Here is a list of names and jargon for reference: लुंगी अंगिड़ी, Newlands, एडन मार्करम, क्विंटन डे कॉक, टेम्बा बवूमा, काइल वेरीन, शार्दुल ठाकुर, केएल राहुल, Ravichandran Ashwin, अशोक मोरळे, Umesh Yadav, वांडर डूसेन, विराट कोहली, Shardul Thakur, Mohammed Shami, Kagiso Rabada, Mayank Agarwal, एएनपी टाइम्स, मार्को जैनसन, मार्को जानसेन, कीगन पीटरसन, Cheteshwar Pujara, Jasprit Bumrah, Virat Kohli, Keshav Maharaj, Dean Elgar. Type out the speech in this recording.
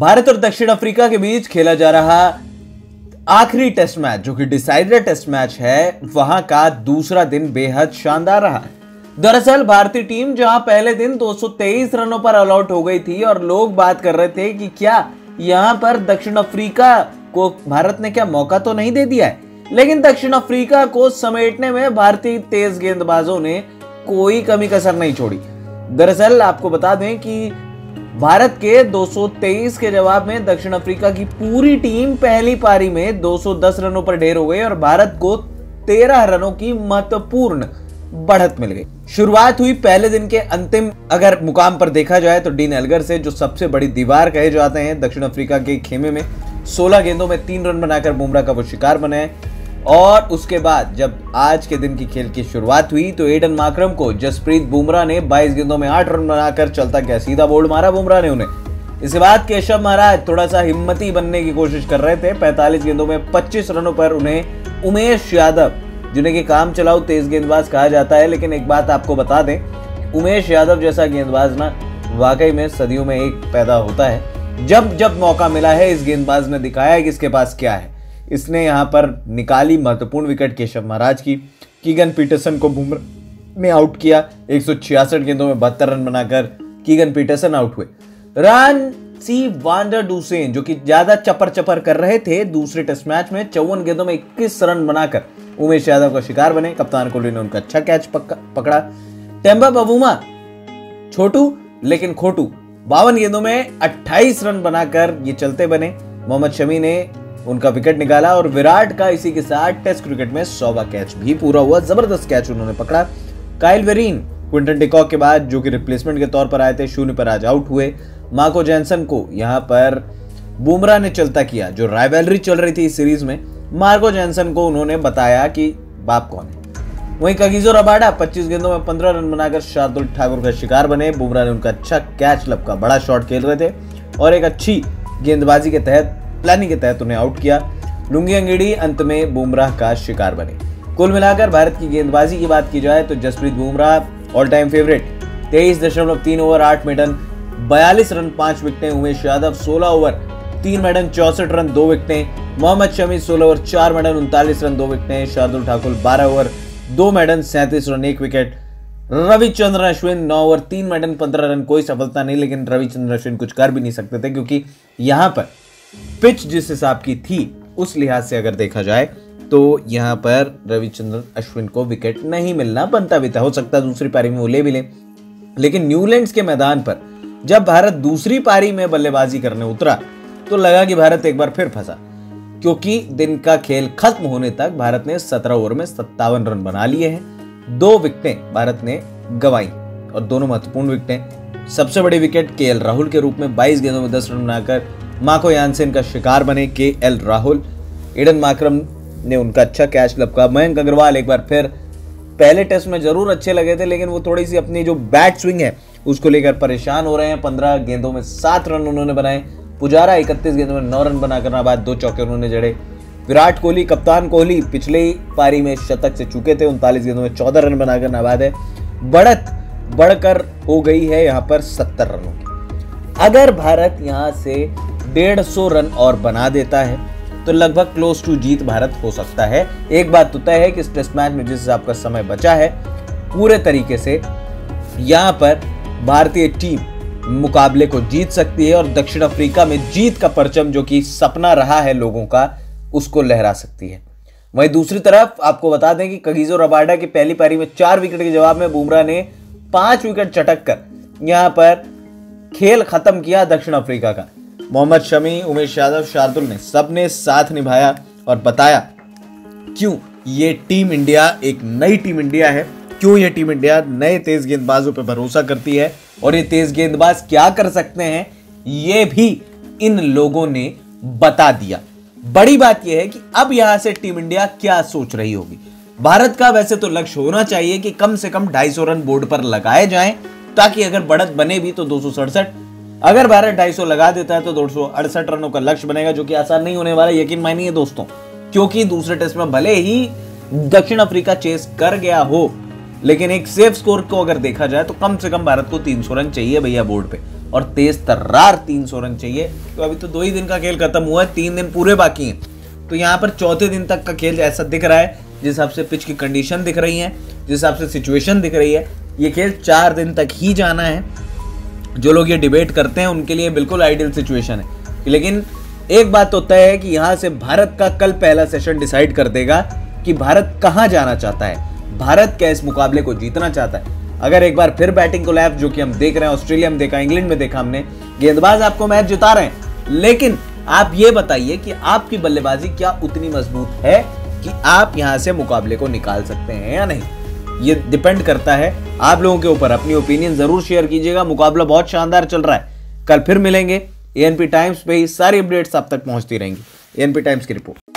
भारत और दक्षिण अफ्रीका के बीच खेला जा रहा आखिरी टेस्ट मैच जो कि डिसाइडर टेस्ट मैच है, वहां का दूसरा दिन बेहद शानदार रहा। दरअसल भारतीय टीम जहां पहले दिन 223 रनों पर ऑल आउट हो गई थी और लोग बात कर रहे थे कि क्या यहां पर दक्षिण अफ्रीका को भारत ने क्या मौका तो नहीं दे दिया है, लेकिन दक्षिण अफ्रीका को समेटने में भारतीय तेज गेंदबाजों ने कोई कमी कसर नहीं छोड़ी। दरअसल आपको बता दें कि भारत के 223 के जवाब में दक्षिण अफ्रीका की पूरी टीम पहली पारी में 210 रनों पर ढेर हो गई और भारत को 13 रनों की महत्वपूर्ण बढ़त मिल गई। शुरुआत हुई पहले दिन के अंतिम अगर मुकाम पर देखा जाए तो डीन एल्गर से, जो सबसे बड़ी दीवार कहे जाते हैं दक्षिण अफ्रीका के खेमे में। 16 गेंदों में 3 रन बनाकर बुमराह का वो शिकार बने और उसके बाद जब आज के दिन की खेल की शुरुआत हुई तो एडन मार्करम को जसप्रीत बुमराह ने 22 गेंदों में 8 रन बनाकर चलता गया सीधा बोल्ड मारा बुमराह ने उन्हें। इसके बाद केशव महाराज थोड़ा सा हिम्मती बनने की कोशिश कर रहे थे। 45 गेंदों में 25 रनों पर उन्हें उमेश यादव, जिन्हें कि काम चलाऊ तेज गेंदबाज कहा जाता है, लेकिन एक बात आपको बता दें, उमेश यादव जैसा गेंदबाज ना वाकई में सदियों में एक पैदा होता है। जब जब मौका मिला है इस गेंदबाज ने दिखाया है कि इसके पास क्या है। इसने यहाँ पर निकाली महत्वपूर्ण विकेट केशव महाराज की। कीगन पीटरसन को बुमराह ने आउट किया। 166 गेंदों में 72 रन बनाकर कीगन पीटरसन आउट हुए। रन सी वांडर डूसेन, जो कि ज्यादा चपर चपर कर रहे थे दूसरे टेस्ट मैच में, 54 गेंदों में 21 रन बनाकर उमेश यादव का शिकार बने। कप्तान कोहली ने उनका अच्छा कैच पकड़ा। टेम्बा बवूमा छोटू लेकिन खोटू 52 गेंदों में 28 रन बनाकर ये चलते बने। मोहम्मद शमी ने उनका विकेट निकाला और विराट का इसी के साथ टेस्ट क्रिकेट में 100वां कैच भी पूरा हुआ। जबरदस्त कैच उन्होंने पकड़ा। काइल वेरीन क्विंटन डे कॉक के बाद, जो कि रिप्लेसमेंट के तौर पर आए थे, 0 पर आज आउट हुए। मार्को जैनसन को यहाँ पर बुमराह ने चलता किया। जो राइवलरी चल रही थी इस सीरीज में, मार्को जैनसन को उन्होंने बताया कि बाप कौन है। वहीं कागिसो रबाडा 25 गेंदों में 15 रन बनाकर शार्दुल ठाकुर का शिकार बने। बुमराह ने उनका अच्छा कैच लपका, बड़ा शॉट खेल रहे थे और एक अच्छी गेंदबाजी के तहत, प्लानिंग के तहत उन्हें आउट किया। लुंगी अंगिड़ी अंत में बुमराह का शिकार बने। कुल मिलाकर भारत की गेंदबाजी की बात की जाए तो Jasprit Bumrah all time favourite. 23.3 over 8 maiden 42 run 5 विकेटें। Umesh Yadav 16 over 3 maiden 64 run 2 विकेटें। Mohammed Shami 16 over 4 maiden 39 run 2 विकेटें। शार्दुल ठाकुर 12 over 2 maiden 37 run 1 wicket. Ravichandran Ashwin 9 over 3 maiden 15 run, कोई सफलता नहीं। लेकिन रविचंद्रन अश्विन कुछ कर भी नहीं सकते थे क्योंकि यहाँ पर पिच जिस हिसाब की थी उस लिहाज से अगर देखा जाए तो यहाँ पर रविचंद्रन अश्विन को विकेट नहीं मिलना बनता भी था। हो सकता दूसरी पारी में वो ले भी लें, लेकिन न्यूलैंड्स के मैदान पर जब भारत दूसरी पारी में बल्लेबाजी करने उतरा तो लगा कि भारत एक बार फिर फंसा, क्योंकि दिन का खेल खत्म होने तक भारत ने 17 ओवर में 57 रन बना लिए हैं। 2 विकेटें भारत ने गंवाई और दोनों महत्वपूर्ण विकेटें। सबसे बड़ी विकेट केएल राहुल के रूप में 22 गेंदों में 10 रन बनाकर मार्को जानसेन का शिकार बने केएल राहुल। एडन मार्करम ने उनका अच्छा कैच लपका। मयंक अग्रवाल एक बार फिर, पहले टेस्ट में जरूर अच्छे लगे थे लेकिन वो थोड़ी सी अपनी जो बैट स्विंग है उसको लेकर परेशान हो रहे हैं। 15 गेंदों में 7 रन उन्होंने बनाए। पुजारा 31 गेंदों में 9 रन बनाकर नाबाद, 2 चौके उन्होंने जड़े। विराट कोहली, कप्तान कोहली पिछले पारी में शतक से चूके थे, 39 गेंदों में 14 रन बनाकर नाबाद है। बढ़त बढ़कर हो गई है यहाँ पर 70 रनों की। अगर भारत यहाँ से 150 रन और बना देता है तो लगभग क्लोज टू जीत भारत हो सकता है। एक बात तो तय है कि इस टेस्ट मैच में जिस हिसाब का समय बचा है, पूरे तरीके से यहाँ पर भारतीय टीम मुकाबले को जीत सकती है और दक्षिण अफ्रीका में जीत का परचम, जो कि सपना रहा है लोगों का, उसको लहरा सकती है। वहीं दूसरी तरफ आपको बता दें कि कागिसो रबाडा की पहली पारी में 4 विकेट के जवाब में बुमराह ने 5 विकेट चटक कर यहाँ पर खेल खत्म किया दक्षिण अफ्रीका का। मोहम्मद शमी, उमेश यादव, शार्दुल ने सबने साथ निभाया और बताया क्यों ये टीम इंडिया एक नई टीम इंडिया है, क्यों ये टीम इंडिया नए तेज गेंदबाजों पर भरोसा करती है और ये तेज गेंदबाज क्या कर सकते हैं, ये भी इन लोगों ने बता दिया। बड़ी बात यह है कि अब यहां से टीम इंडिया क्या सोच रही होगी। भारत का वैसे तो लक्ष्य होना चाहिए कि कम से कम 250 रन बोर्ड पर लगाए जाएं, ताकि अगर बढ़त बने भी तो 267, अगर भारत 250 लगा देता है तो 268 रनों का लक्ष्य बनेगा, जो कि आसान नहीं होने वाला, यकीन मानिए दोस्तों। क्योंकि दूसरे टेस्ट में भले ही दक्षिण अफ्रीका चेस कर गया हो, लेकिन एक सेफ स्कोर को अगर देखा जाए तो कम से कम भारत को 300 रन चाहिए भैया बोर्ड पे। और तेज तर्रार 300 रन चाहिए। तो अभी तो 2 ही दिन का खेल खत्म हुआ है, 3 दिन पूरे बाकी हैं, तो यहाँ पर 4थे दिन तक का खेल ऐसा दिख रहा है, जिस हिसाब से पिच की कंडीशन दिख रही है, जिस हिसाब से सिचुएशन दिख रही है, ये खेल 4 दिन तक ही जाना है। जो लोग ये डिबेट करते हैं उनके लिए बिल्कुल आइडियल सिचुएशन है, लेकिन एक बात तो तय है कि यहाँ से भारत का कल पहला सेशन डिसाइड कर देगा कि भारत कहाँ जाना चाहता है, भारत क्या इस मुकाबले को जीतना चाहता है। अगर एक बार फिर बैटिंग कोलैप्स जो कि हम देख रहे हैं, ऑस्ट्रेलिया में देखा, इंग्लैंड में देखा, हमने गेंदबाज आपको मैच जिता रहे हैं, लेकिन आप ये बताइए कि आपकी बल्लेबाजी क्या उतनी मजबूत है कि आप यहाँ से मुकाबले को निकाल सकते हैं या नहीं। ये डिपेंड करता है आप लोगों के ऊपर। अपनी ओपिनियन जरूर शेयर कीजिएगा। मुकाबला बहुत शानदार चल रहा है। कल फिर मिलेंगे। एएनपी टाइम्स पे ही सारी अपडेट्स आप तक पहुंचती रहेंगी। एएनपी टाइम्स की रिपोर्ट।